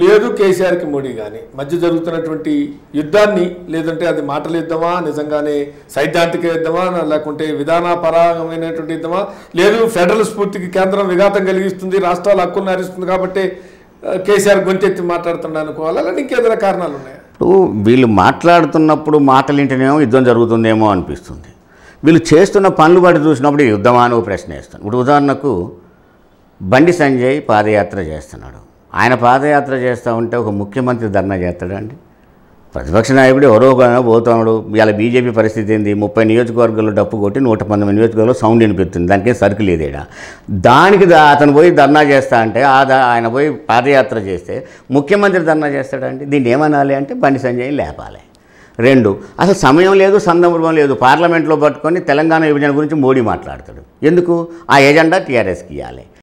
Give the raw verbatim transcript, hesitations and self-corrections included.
లేదు కేసీఆర్ కి మోడీ గాని మధ్య జరుగుతున్నటువంటి యుద్ధాన్ని లేదంటే అది మాటల యుద్ధమా నిజంగానే సైద్ధాంతిక యుద్ధమా లేకుంటే విధానపరమైనటువంటి యుద్ధమా లేదు ఫెడరల్ స్ఫూర్తికి కేంద్రం విఘాతం కలిగిస్తుంది రాష్ట్రాల హక్కును హరిస్తుంది కాబట్టి కేసీఆర్ గొంతెత్తి మాట్లాడుతున్నాను అనుకోవాలా లేదంటే ఇంకేదైనా కారణాలు ఉన్నాయా? ఇప్పుడు వీళ్ళు మాట్లాడుతున్నప్పుడు మాటలింటేనేమో యుద్ధం జరుగుతుందేమో అనిపిస్తుంది, వీళ్ళు చేస్తున్న పనులు బట్టి చూసినప్పుడు యుద్ధమా అని ప్రశ్న వేస్తాను. ఇప్పుడు ఉదాహరణకు బండి సంజయ్ పాదయాత్ర చేస్తున్నాడు, ఆయన పాదయాత్ర చేస్తూ ఉంటే ఒక ముఖ్యమంత్రి ధర్నా చేస్తాడండి. ప్రతిపక్ష నాయకుడు ఎవరో పోతున్నాడు. ఇలా బీజేపీ పరిస్థితి ఏంది, ముప్పై నియోజకవర్గాల్లో డప్పు కొట్టి నూట పంతొమ్మిది నియోజకవర్గాల్లో సౌండ్ వినిపిస్తుంది, దానికే సరుకు లేదేడా. దానికి అతను పోయి ధర్నా చేస్తా అంటే ఆ ఆయన పోయి పాదయాత్ర చేస్తే ముఖ్యమంత్రి ధర్నా చేస్తాడండి. దీన్ని ఏమనాలి అంటే బండి సంజయ్ లేపాలి. రెండు, అసలు సమయం లేదు సందర్భం లేదు. పార్లమెంట్లో పట్టుకొని తెలంగాణ విభజన గురించి మోడీ మాట్లాడతాడు, ఎందుకు ఆ ఎజెండా టీఆర్ఎస్కి ఇవ్వాలి.